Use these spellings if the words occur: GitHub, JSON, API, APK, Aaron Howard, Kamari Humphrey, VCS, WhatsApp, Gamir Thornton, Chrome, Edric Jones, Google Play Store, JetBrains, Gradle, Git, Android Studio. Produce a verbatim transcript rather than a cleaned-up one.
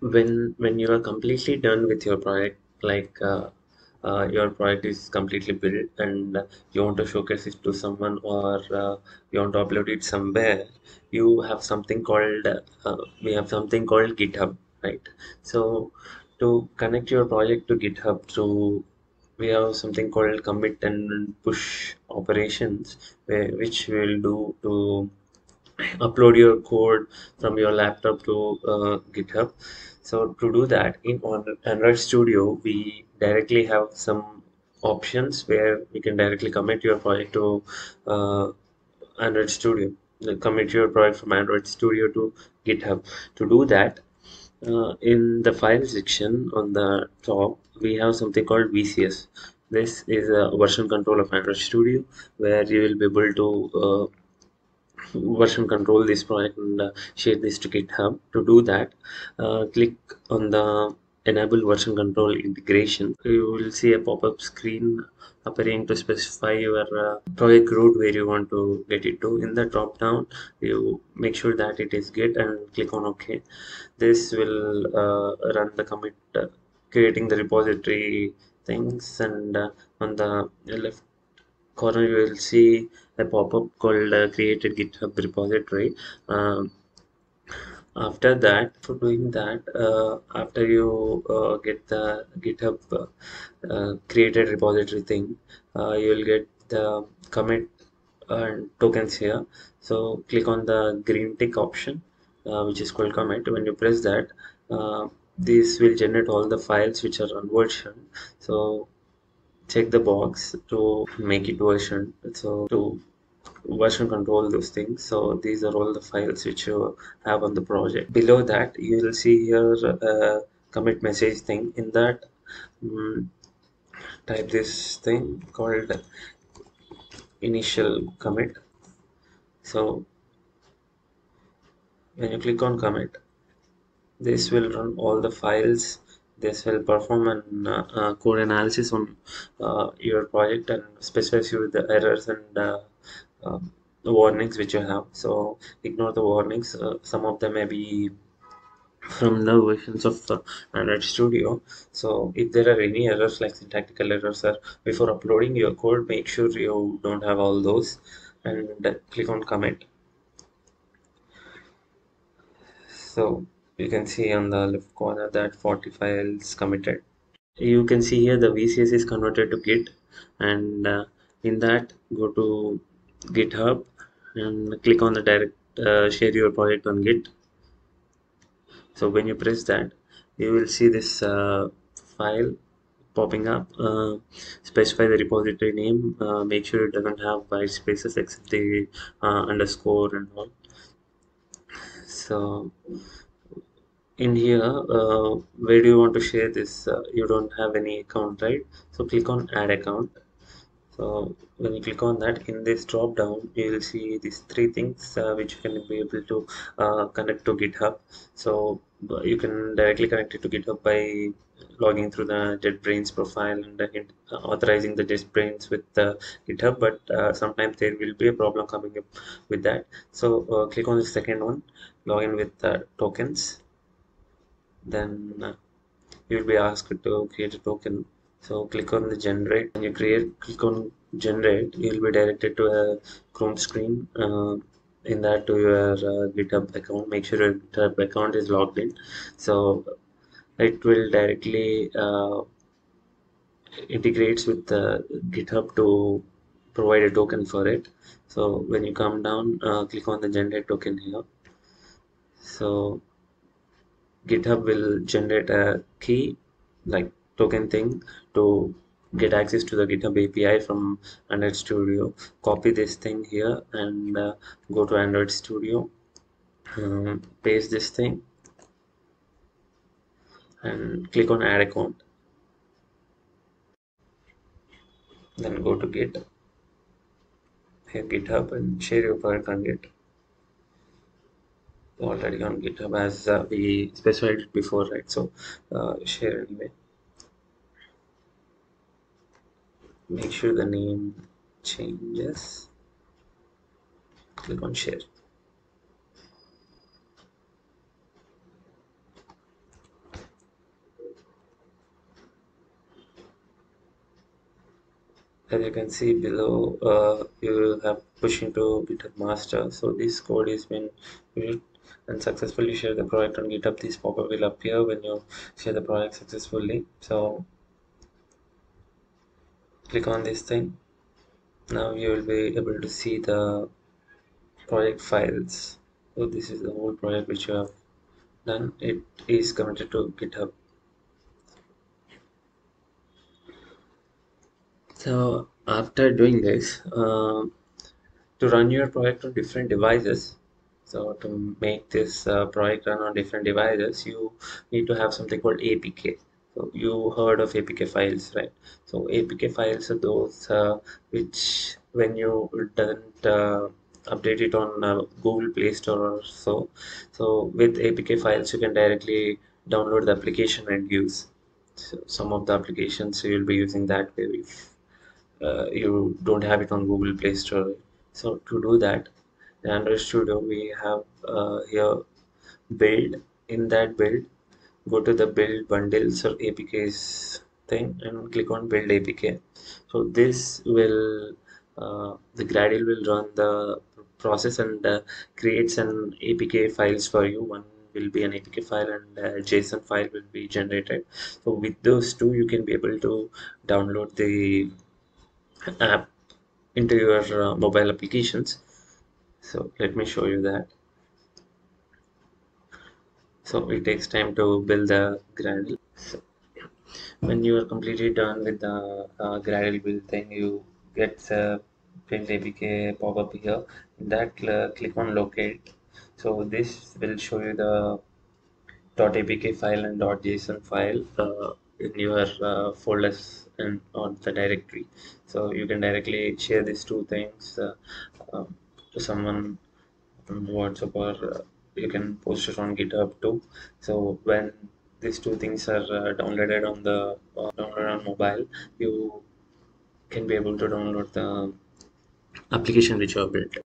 when when you are completely done with your project, like uh, uh, your project is completely built and you want to showcase it to someone, or uh, you want to upload it somewhere, you have something called uh, we have something called GitHub, right? So to connect your project to GitHub, through we have something called commit and push operations, where, which we will do to upload your code from your laptop to uh, GitHub. So to do that, in Android Studio, we directly have some options where we can directly commit your project to uh, Android Studio, commit your project from Android Studio to GitHub. To do that, uh, in the file section on the top, we have something called V C S. This is a version control of Android Studio, where you will be able to uh, version control this project and uh, share this to GitHub. To do that, uh, click on the enable version control integration. You will see a pop-up screen appearing to specify your uh, project route where you want to get it to. In the drop down, you make sure that it is Git and click on OK. This will uh, run the commit, uh, creating the repository things, and uh, on the left corner you will see a pop-up called uh, created GitHub repository. Uh, after that, for doing that, uh, after you uh, get the GitHub uh, uh, created repository thing, uh, you will get the commit and tokens here. So click on the green tick option, uh, which is called commit. When you press that, uh, this will generate all the files which are unversioned. So check the box to make it version, so to version control those things. So these are all the files which you have on the project. Below that, you will see here uh, commit message thing. In that, um, type this thing called initial commit. So when you click on commit, this will run all the files. This will perform an uh, uh, code analysis on uh, your project and specifies you the errors and uh, uh, the warnings which you have. So ignore the warnings. Uh, some of them may be from the versions of uh, Android Studio. So if there are any errors like syntactical errors, or before uploading your code, make sure you don't have all those, and click on commit. So you can see on the left corner that forty files committed. You can see here the V C S is converted to Git, and uh, in that, go to GitHub and click on the direct uh, share your project on Git. So when you press that, you will see this uh, file popping up. Uh, specify the repository name. Uh, make sure it doesn't have white spaces except the uh, underscore and all. So in here, uh, where do you want to share this? Uh, you don't have any account, right? So click on add account. So when you click on that, in this drop down, you will see these three things uh, which you can be able to uh, connect to GitHub. So you can directly connect it to GitHub by logging through the JetBrains profile and uh, authorizing the JetBrains with uh, GitHub, but uh, sometimes there will be a problem coming up with that. So uh, click on the second one, login with uh, tokens. Then uh, you will be asked to create a token. So click on the generate. When you create, click on generate, you will be directed to a Chrome screen. Uh, in that, to your uh, GitHub account, make sure your GitHub account is logged in. So it will directly uh, integrates with uh, GitHub to provide a token for it. So when you come down, uh, click on the generate token here. So GitHub will generate a key, like token thing, to get access to the GitHub A P I from Android Studio. Copy this thing here and uh, go to Android Studio, um, paste this thing and click on add account. Then go to Git, here GitHub, and share your project on Git. Already on GitHub, as uh, we specified it before, right? So uh, share anyway. Make sure the name changes. Click on share. as you can see below, uh, you will have pushed into GitHub master. So this code is been built and successfully share the project on GitHub. This pop-up will appear when you share the project successfully. So click on this thing. Now you will be able to see the project files. So this is the whole project which you have done. It is committed to GitHub. So after doing this, uh, to run your project on different devices, so to make this uh, project run on different devices, you need to have something called A P K. So you heard of A P K files, right? So A P K files are those uh, which when you don't uh, update it on uh, Google Play Store or so. So with A P K files, you can directly download the application and use. So some of the applications you will be using that way if uh, you don't have it on Google Play Store. So to do that, the Android Studio we have uh, here build. In that build, go to the build bundles or A P Ks thing and click on build A P K. So this will uh, the Gradle will run the process and uh, creates an A P K files for you. One will be an A P K file and a JSON file will be generated. So with those two, you can be able to download the app into your uh, mobile applications. So let me show you that. So it takes time to build the Gradle. So when you are completely done with the uh, Gradle build, then you get the build A P K pop up here. In that uh, click on locate. So this will show you the .apk file and .json file uh, in your uh, folders and on the directory. So you can directly share these two things uh, um, to someone on WhatsApp, or uh, you can post it on GitHub too. So when these two things are uh, downloaded on the uh, downloaded on mobile, you can be able to download the application which you have built.